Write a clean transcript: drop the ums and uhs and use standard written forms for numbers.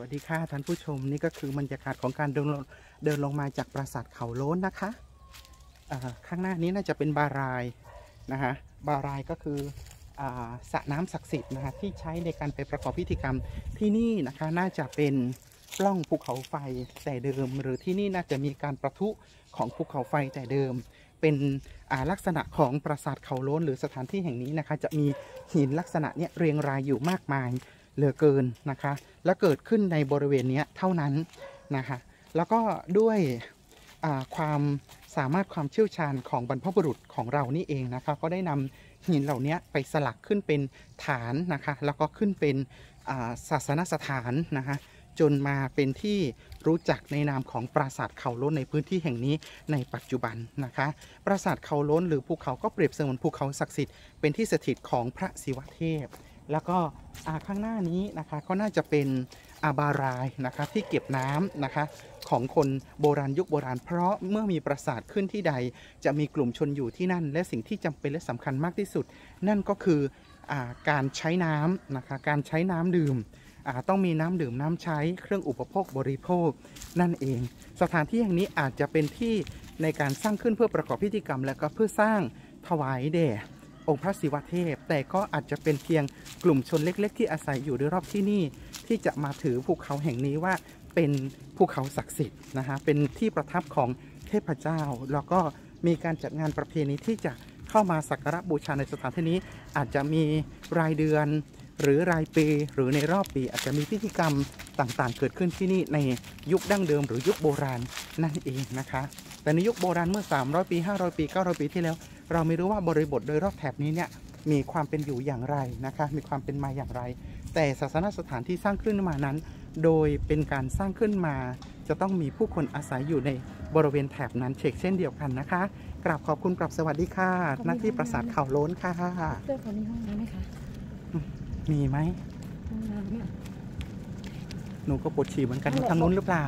วัสดีค่ะท่านผู้ชมนี่ก็คือบรรยากาศของการเดินลงมาจากปราสาทเขาโล้นนะคะข้างหน้านี้น่าจะเป็นบารายนะคะบารายก็คือสระน้ำศักดิ์สิทธิ์นะคะที่ใช้ในการไปประกอบพิธีกรรมที่นี่นะคะน่าจะเป็นปล่องภูเขาไฟแต่เดิมหรือที่นี่น่าจะมีการประทุของภูเขาไฟแต่เดิมเป็นลักษณะของปราสาทเขาโล้นหรือสถานที่แห่งนี้นะคะจะมีหินลักษณะเนี้ยเรียงรายอยู่มากมายเหลือเกินนะคะและเกิดขึ้นในบริเวณนี้เท่านั้นนะคะแล้วก็ด้วยความสามารถความเชี่ยวชาญของบรรพบุรุษของเรานี่เองนะคะก็ได้นำหินเหล่านี้ไปสลักขึ้นเป็นฐานนะคะแล้วก็ขึ้นเป็นศาสนสถานนะคะจนมาเป็นที่รู้จักในนามของปราสาทเขาโล้นในพื้นที่แห่งนี้ในปัจจุบันนะคะปราสาทเขาโล้นหรือภูเขาก็เปรียบเสมือนภูเขาศักดิ์สิทธิ์เป็นที่สถิตของพระศิวเทพแล้วก็ข้างหน้านี้นะคะก็น่าจะเป็นบารายนะคะที่เก็บน้ำนะคะของคนโบราณยุคโบราณเพราะเมื่อมีปราสาทขึ้นที่ใดจะมีกลุ่มชนอยู่ที่นั่นและสิ่งที่จำเป็นและสำคัญมากที่สุดนั่นก็คือการใช้น้ำนะคะการใช้น้ำดื่มต้องมีน้ำดื่มน้ำใช้เครื่องอุปโภคบริโภคนั่นเองสถานที่แห่งนี้อาจจะเป็นที่ในการสร้างขึ้นเพื่อประกอบพิธีกรรมและก็เพื่อสร้างถวายแด่องค์พระศิวเทพแต่ก็อาจจะเป็นเพียงกลุ่มชนเล็กๆที่อาศัยอยู่โดยรอบที่นี่ที่จะมาถือภูเขาแห่งนี้ว่าเป็นภูเขาศักดิ์สิทธิ์นะคะเป็นที่ประทับของเทพเจ้าแล้วก็มีการจัดงานประเพณีที่จะเข้ามาสักการะบูชาในสถานที่นี้อาจจะมีรายเดือนหรือรายปีหรือในรอบปีอาจจะมีพิธีกรรมต่างๆเกิดขึ้นที่นี่ในยุคดั้งเดิมหรือยุคโบราณนั่นเองนะคะแต่ในยุคโบราณเมื่อ300ปี500ปี900ปีที่แล้วเราไม่รู้ว่าบริบทโดยรอบแถบนี้เนี่ยมีความเป็นอยู่อย่างไรนะคะมีความเป็นมาอย่างไรแต่ศาสนสถานที่สร้างขึ้นมานั้นโดยเป็นการสร้างขึ้นมาจะต้องมีผู้คนอาศัยอยู่ในบริเวณแถบนั้นเช่นเดียวกันนะคะกราบขอบคุณกราบสวัสดีค่ะณที่ปราสาทเขาโล้นค่ะเจอคนนี้ห้องน้ำไหมคะมีไหมห้องน้ำเนี่ยหนูก็ปวดฉี่เหมือนกันทางนู้นหรือเปล่า